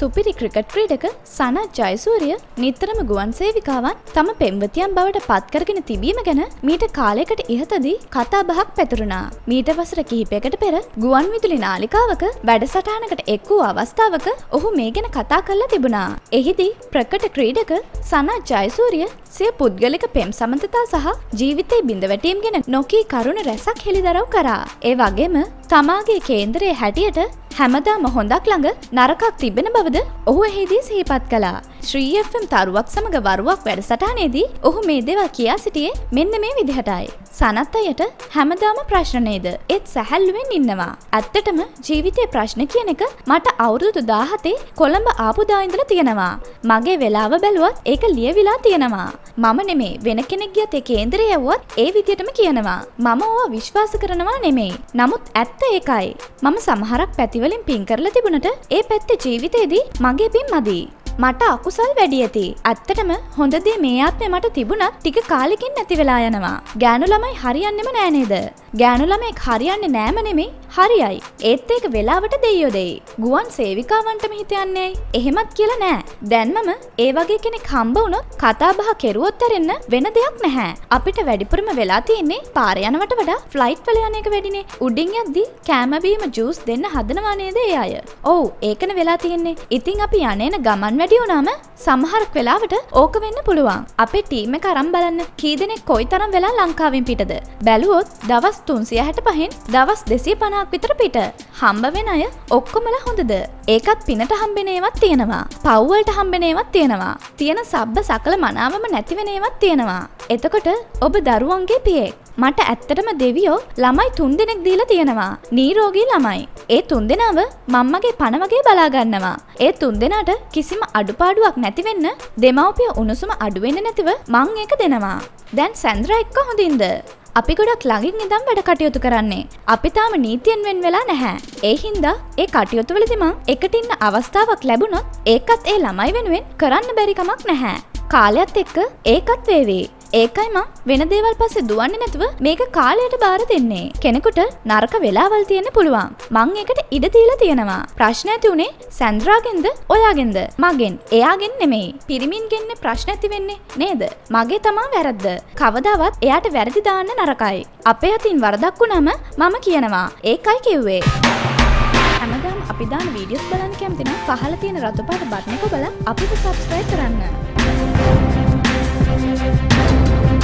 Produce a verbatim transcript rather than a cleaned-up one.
සුපිරි ක්‍රිකට් ක්‍රීඩක සනා ජයසූරිය නිතරම ගුවන් සේවිකාවන් තම පෙම්වතියන් බවට පත් කරගෙන තිබීම ගැන මීට කාලයකට ඉහතදී කතා බහක් පැතුරුණා. මීට වසර කිහිපයකට පෙර ගුවන් විදුලි නාලිකාවක වැඩසටහනකට එක් වූ අවස්ථාවක ඔහු මේ ගැන කතා කරලා තිබුණා. එහිදී ප්‍රකට ක්‍රීඩක සනා ජයසූරිය සිය පුද්ගලික පෙම් සමන්තතා සහ ජීවිතයේ බිඳවැටීම් ගැන නොකී කරුණ රැසක් හෙළිදරව් කරා. ඒ වගේම තමාගේ කේන්දරයේ හැටියට හැමදාම හොඳක් ළඟ නරකක් තිබෙන බවද ඔහු එහිදී සිහිපත් කළා. ශ්‍රී එෆ් එම් තරුවක් සමග වරුවක් වැඩසටහනේදී ඔහු මේ දේවල් කියා සිටියේ මෙන්න මේ විදිහටයි. සනත් අයට හැමදාම ප්‍රශ්න නේද? ඒත් සැහැල්ලුවෙන් ඉන්නවා. ඇත්තටම ජීවිතයේ ප්‍රශ්න කියන එක මට අවුරුදු දාහතේ කොළඹ ආපු දා ඉඳලා තියෙනවා. මගේ වෙලාව බැලුවත් ඒක ලියවිලා තියෙනවා. මම නෙමේ වෙන කෙනෙක් ගියත් ඒ කේන්දරේ යවුවත් ඒ විදිහටම කියනවා. මම ඕවා විශ්වාස කරනවා නෙමේ. නමුත් ඇත්ත ඒකයි. මම සමහරක් පැති වලින් පින් කරලා තිබුණට ඒ පැත්තේ ජීවිතේදී මගේ පින් මදි. මට අකුසල් වැඩි ඇති. ඇත්තටම හොඳ දේ මේ ආත්මේ මට තිබුණත් ටික කාලෙකින් නැති වෙලා යනවා. ගෑනු ළමයි හරියන්නේම නෑ නේද? ගෑනු ළමෙක් හරියන්නේ නෑම නෙමෙයි, හරියයි. ඒත් ඒක වෙලාවට දෙයියෝ දෙයි. ගුවන් සේවිකාවන්ටම හිත යන්නේ එහෙමත් කියලා නෑ. දැන් මම ඒ වගේ කෙනෙක් හම්බ වුණොත් කතා බහ කෙරුවොත් ඇරෙන්න වෙන දෙයක් නැහැ. අපිට වැඩිපුරම වෙලා තියෙන්නේ පාර යනවට වඩා ෆ්ලයිට් වල යන එක වැඩිනේ. උඩින් යද්දී කෑම බීම ජූස් දෙන්න හදනවා නේද ඒ අය? ඔව්, ඒකන වෙලා තියෙන්නේ. ඉතින් අපි යන්නේන ගමන් ම සමහරක් වෙලාවට ඕක වෙන්න පුළුවන්. අපේ ටීම් එක අරන් බලන්න කී දෙනෙක් කොයි තරම් වෙලා ලංකාවෙන් පිටද? බැලුවොත් දවස් තුන්සිය හැටපහෙන් දවස් දෙසිය පනහක් විතර පිට. හම්බ වෙන අය ඔක්කොමලා හොඳද? ඒකත් පිනට හම්බෙන ඒවත් තියෙනවා. පව් වලට හම්බෙන ඒවත් තියෙනවා. තියෙන සබ්බ සකල මනාවම නැති වෙන ඒවත් තියෙනවා. එතකොට ඔබ දරුවන්ගේ පියෙක්. මට ඇත්තටම දෙවියෝ ළමයි තුන් දෙනෙක් දීලා තියෙනවා. නීරෝගී ළමයි. ඒ තුන් දෙනාව මම්මගේ පණ වගේ බලා ගන්නවා. ඒ තුන් දෙනාට කිසිම අඩුපාඩුවක් නැති වෙන්න දෙමව්පිය උණුසුම අඩු වෙන්නේ නැතිව මං ඒක දෙනවා. දැන් සැන්ද්‍රා එක්ක හොඳින්ද? අපි ගොඩක් ළඟින් ඉඳන් වැඩ කටයුතු කරන්නේ. අපි තාම නීතියෙන් වෙන් වෙලා නැහැ. ඒ හින්දා ඒ කටයුතු වලදී මං එකට ඉන්න අවස්ථාවක් ලැබුණොත් ඒකත් ඒ ළමයි වෙනුවෙන් කරන්න බැරි කමක් නැහැ. කාලයත් එක්ක ඒකත් වේවි. ඒකයි මං වෙන දේවල් පස්සේ දුවන්නේ නැතුව මේක කාලයට බාර දෙන්නේ. කෙනෙකුට නරක වෙලාවල් තියෙන්න පුළුවන්. මං ඒකට ඉඩ දීලා තියෙනවා. ප්‍රශ්න ඇති උනේ සැන්ද්‍රාගෙන්ද ඔයාගෙන්ද? මගෙන්. එයාගෙන් නෙමෙයි. පිරිමින්ගෙන්නේ ප්‍රශ්න ඇති වෙන්නේ නේද? මගේ තමා වැරද්ද. කවදාවත් එයාට වැරදි දාන්න නරකයි. අපේ අතින් වරදක් වුණාම මම කියනවා. ඒකයි කිව්වේ. හැමදාම අපි දාන වීඩියෝස් බලන්න කැමති නම් පහළ තියෙන රතු පාට බටන් එක බලලා අපිට subscribe කරන්න. We'll be right back.